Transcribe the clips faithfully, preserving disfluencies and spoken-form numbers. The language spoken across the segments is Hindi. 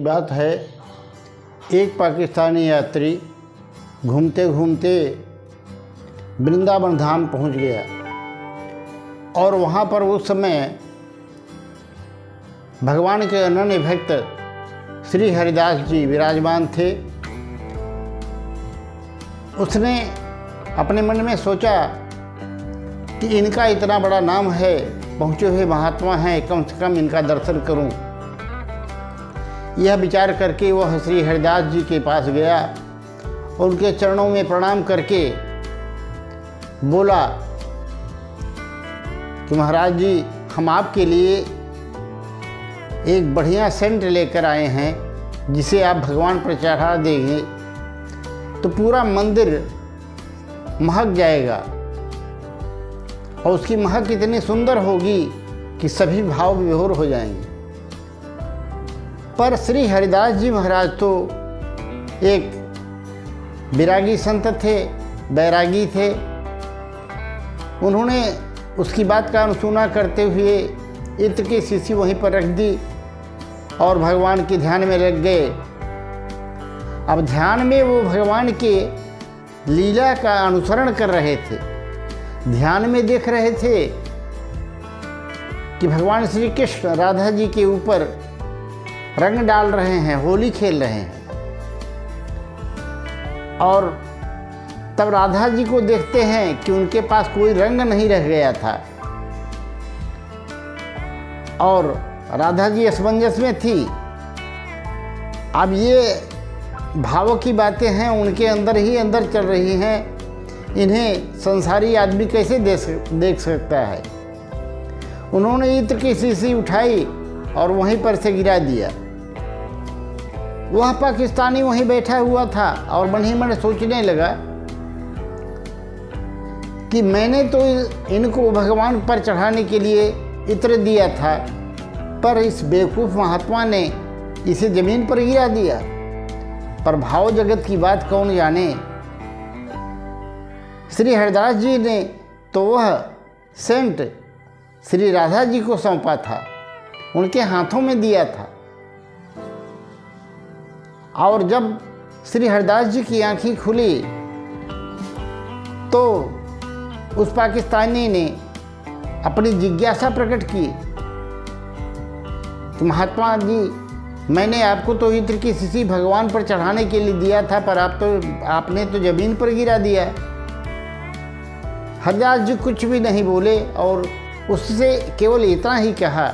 बात है, एक पाकिस्तानी यात्री घूमते घूमते वृंदावन धाम पहुंच गया और वहां पर उस समय भगवान के अनन्य भक्त श्री हरिदास जी विराजमान थे। उसने अपने मन में सोचा कि इनका इतना बड़ा नाम है, पहुँचे हुए महात्मा हैं, कम से कम इनका दर्शन करूं। यह विचार करके वह श्री हरिदास जी के पास गया और उनके चरणों में प्रणाम करके बोला कि महाराज जी, हम आपके लिए एक बढ़िया सेंट लेकर आए हैं जिसे आप भगवान पर चढ़ा देंगे तो पूरा मंदिर महक जाएगा और उसकी महक इतनी सुंदर होगी कि सभी भाव विभोर हो जाएंगे। पर श्री हरिदास जी महाराज तो एक विरागी संत थे, बैरागी थे। उन्होंने उसकी बात का अनुसुना करते हुए इत्र की शीशी वहीं पर रख दी और भगवान के ध्यान में लग गए। अब ध्यान में वो भगवान के लीला का अनुसरण कर रहे थे, ध्यान में देख रहे थे कि भगवान श्री कृष्ण राधा जी के ऊपर रंग डाल रहे हैं, होली खेल रहे हैं। और तब राधा जी को देखते हैं कि उनके पास कोई रंग नहीं रह गया था और राधा जी असमंजस में थी। अब ये भावों की बातें हैं, उनके अंदर ही अंदर चल रही हैं, इन्हें संसारी आदमी कैसे देख सकता है। उन्होंने इत्र की शीशी उठाई और वहीं पर से गिरा दिया। वह पाकिस्तानी वहीं बैठा हुआ था और मन ही मन सोचने लगा कि मैंने तो इनको भगवान पर चढ़ाने के लिए इत्र दिया था, पर इस बेवकूफ़ महात्मा ने इसे ज़मीन पर गिरा दिया। पर भाव जगत की बात कौन जाने। श्री हरिदास जी ने तो वह सेंट श्री राधा जी को सौंपा था, उनके हाथों में दिया था। और जब श्री हरिदास जी की आंखें खुली तो उस पाकिस्तानी ने अपनी जिज्ञासा प्रकट की कि महात्मा जी, मैंने आपको तो इत्र की शीशी भगवान पर चढ़ाने के लिए दिया था, पर आप तो आपने तो ज़मीन पर गिरा दिया। हरिदास जी कुछ भी नहीं बोले और उससे केवल इतना ही कहा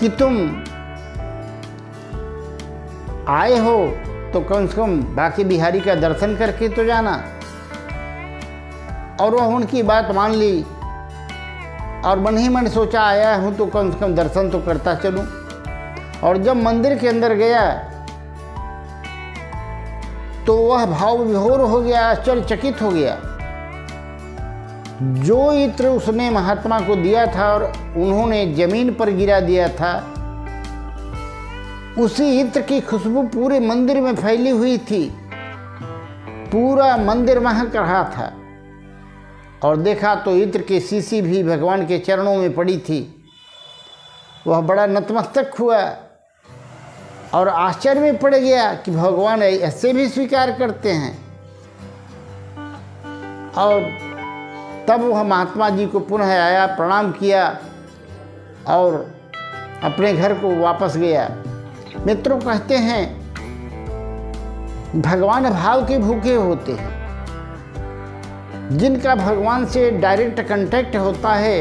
कि तुम आए हो तो कम से कम बांके बिहारी का दर्शन करके तो जाना। और वह उनकी बात मान ली और मन ही मन सोचा, आया हूँ तो कम से कम दर्शन तो करता चलूँ। और जब मंदिर के अंदर गया तो वह भाव विभोर हो गया, आश्चर्यचकित हो गया। जो इत्र उसने महात्मा को दिया था और उन्होंने ज़मीन पर गिरा दिया था, उसी इत्र की खुशबू पूरे मंदिर में फैली हुई थी। पूरा मंदिर महक रहा था और देखा तो इत्र की शीशी भी भगवान के चरणों में पड़ी थी। वह बड़ा नतमस्तक हुआ और आश्चर्य में पड़ गया कि भगवान ऐसे भी स्वीकार करते हैं। और तब वह महात्मा जी को पुनः आया, प्रणाम किया और अपने घर को वापस गया। मित्रों, कहते हैं भगवान भाव के भूखे होते हैं। जिनका भगवान से डायरेक्ट कांटेक्ट होता है,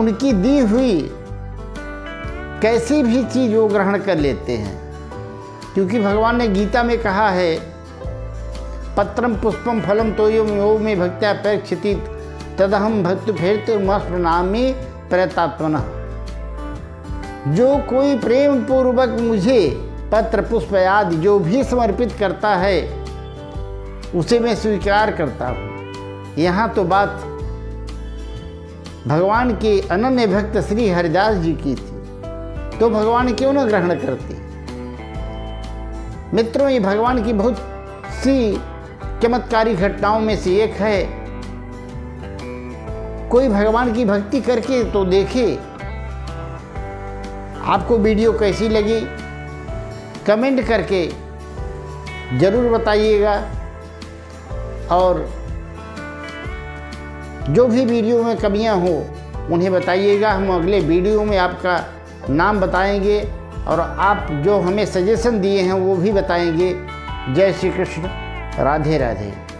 उनकी दी हुई कैसी भी चीज़ वो ग्रहण कर लेते हैं, क्योंकि भगवान ने गीता में कहा है, पत्रम पुष्पम फलम तोयम यो में भक्त्या पेक्षिति तदहम भक्त फेरत मस्मनामी प्रतात्मन। जो कोई प्रेम पूर्वक मुझे पत्र पुष्प आदि जो भी समर्पित करता है, उसे मैं स्वीकार करता हूँ। यहाँ तो बात भगवान के अनन्य भक्त श्री हरिदास जी की थी, तो भगवान क्यों न ग्रहण करते। मित्रों, ये भगवान की बहुत सी चमत्कारी घटनाओं में से एक है। कोई भगवान की भक्ति करके तो देखे, आपको वीडियो कैसी लगी कमेंट करके ज़रूर बताइएगा। और जो भी वीडियो में कमियां हो उन्हें बताइएगा, हम अगले वीडियो में आपका नाम बताएंगे और आप जो हमें सजेशन दिए हैं वो भी बताएंगे। जय श्री कृष्ण, राधे राधे।